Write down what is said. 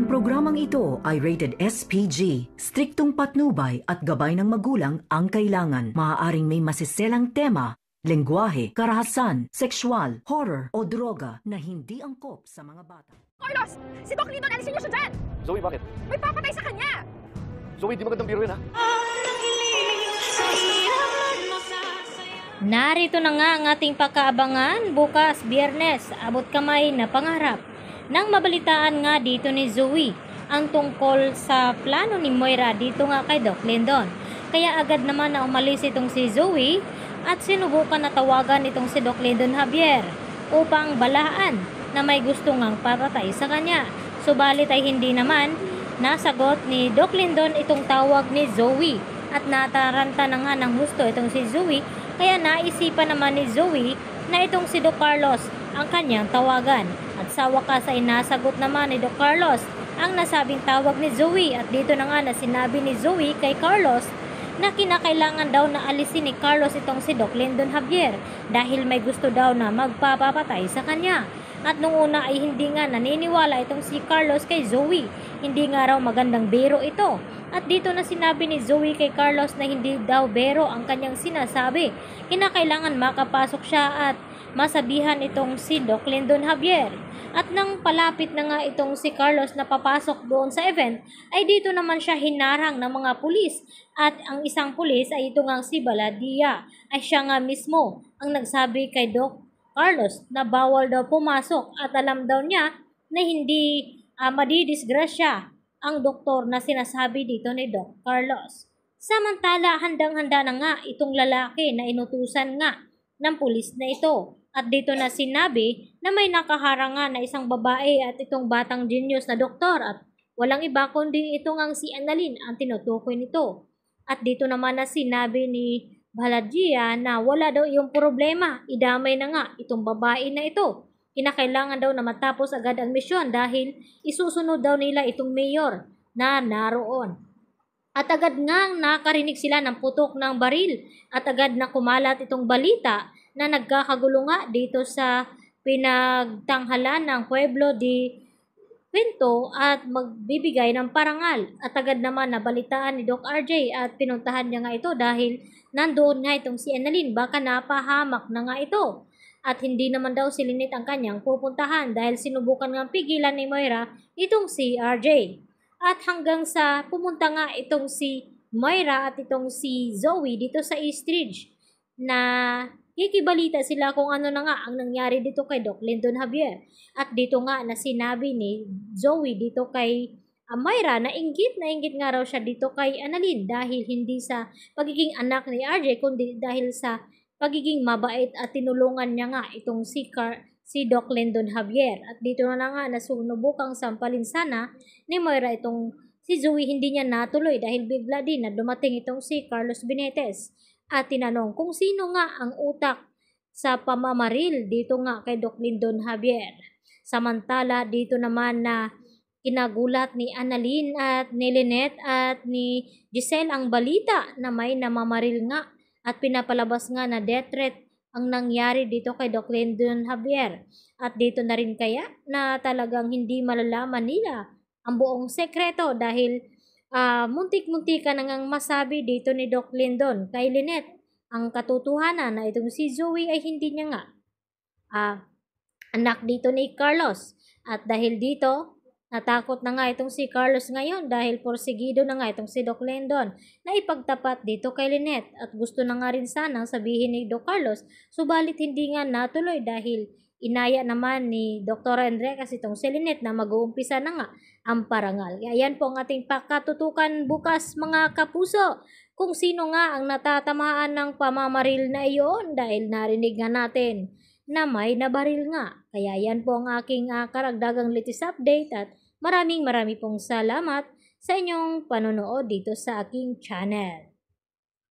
Ang programang ito ay rated SPG. Striktong patnubay at gabay ng magulang ang kailangan. Maaaring may masiselang tema, lengguwahe, karahasan, sexual, horror o droga na hindi angkop sa mga bata. Carlos! Si Doc Lyndon, alisin niyo siya dyan! Zoe, bakit? May papatay sa kanya! Zoe, di magandang biruin, ha? Narito na nga ang ating pakaabangan bukas, Biyernes, Abot Kamay na Pangarap. Nang mabalitaan nga dito ni Zoe ang tungkol sa plano ni Moira dito nga kay Doc Lyndon. Kaya agad naman na umalis itong si Zoe at sinubukan na tawagan itong si Doc Lyndon Javier upang balaan na may gusto ngang papatay sa kanya. Subalit ay hindi naman nasagot ni Doc Lyndon itong tawag ni Zoe at nataranta na nga ng husto itong si Zoe, kaya naisipan naman ni Zoe na itong si Doc Carlos ang kanyang tawagan. At sa wakas ay nasagot naman ni Doc Carlos ang nasabing tawag ni Zoe at dito na nga na sinabi ni Zoe kay Carlos na kinakailangan daw na alisin ni Carlos itong si Doc Lyndon Javier dahil may gusto daw na magpapapatay sa kanya. At nung una ay hindi nga naniniwala itong si Carlos kay Zoe, hindi nga raw magandang biro ito. At dito na sinabi ni Zoe kay Carlos na hindi daw biro ang kanyang sinasabi, kinakailangan makapasok siya at masabihan itong si Doc Lyndon Javier. At nang palapit na nga itong si Carlos na papasok doon sa event, ay dito naman siya hinarang ng mga pulis. At ang isang pulis ay ito nga si Baladia, ay siya nga mismo ang nagsabi kay Doc Carlos na bawal daw pumasok at alam daw niya na hindi madidisgrasya ang doktor na sinasabi dito ni Doc Carlos. Samantala, handang-handa na nga itong lalaki na inutusan nga ng pulis na ito. At dito na sinabi na may nakaharangan na isang babae at itong batang genius na doktor at walang iba kundi ito ngang si Annaline ang tinutukoy nito. At dito naman na sinabi ni Baladia na wala daw yung problema, idamay na nga itong babae na ito. Kinakailangan daw na matapos agad ang misyon dahil isusunod daw nila itong mayor na naroon. At agad ngang nakarinig sila ng putok ng baril at agad na kumalat itong balita na nagkakagulo nga dito sa pinagtanghalan ng Pueblo de Quinto at magbibigay ng parangal. At agad naman nabalitaan ni Doc RJ at pinuntahan niya nga ito dahil nandoon nga itong si Annaline, baka napahamak na nga ito. At hindi naman daw si Lynette ang kanyang pupuntahan dahil sinubukan ngang pigilan ni Moira itong si RJ. At hanggang sa pumunta nga itong si Mayra at itong si Zoe dito sa Eastridge na kikibalita sila kung ano na nga ang nangyari dito kay Doc Lyndon Javier. At dito nga na sinabi ni Zoe dito kay Mayra na inggit nga raw siya dito kay Annaline dahil hindi sa pagiging anak ni RJ kundi dahil sa pagiging mabait at tinulungan niya nga itong si Doc Lyndon Javier. At dito na nga nasunubukang sampalin sana ni Moira itong si Zoe, hindi niya natuloy dahil bigla din na dumating itong si Carlos Benitez at tinanong kung sino nga ang utak sa pamamaril dito nga kay Doc Lyndon Javier. Samantala dito naman na kinagulat ni Annaline at ni Lynette at ni Giselle ang balita na may namamaril nga at pinapalabas nga na death threat ang nangyari dito kay Doc Lyndon Javier. At dito na rin kaya na talagang hindi malalaman nila ang buong sekreto dahil muntik-muntika na ngang masabi dito ni Doc Lyndon kay Lynette ang katotohanan na itong si Zoe ay hindi niya nga anak dito ni Carlos. At dahil dito, natakot na nga itong si Carlos ngayon dahil porsigido na nga itong si Doc Lyndon na ipagtapat dito kay Lynette at gusto na nga rin sanang sabihin ni Doc Carlos, subalit hindi nga natuloy dahil inaya naman ni Dr. Andre kasi itong si Lynette na mag-uumpisa na nga ang parangal. Ayan po ang ating pakatutukan bukas, mga kapuso, kung sino nga ang natatamaan ng pamamaril na iyon dahil narinig nga natin na may nabaril nga. Kaya yan po ang aking karagdagang latest update at maraming pong salamat sa inyong panonood dito sa aking channel.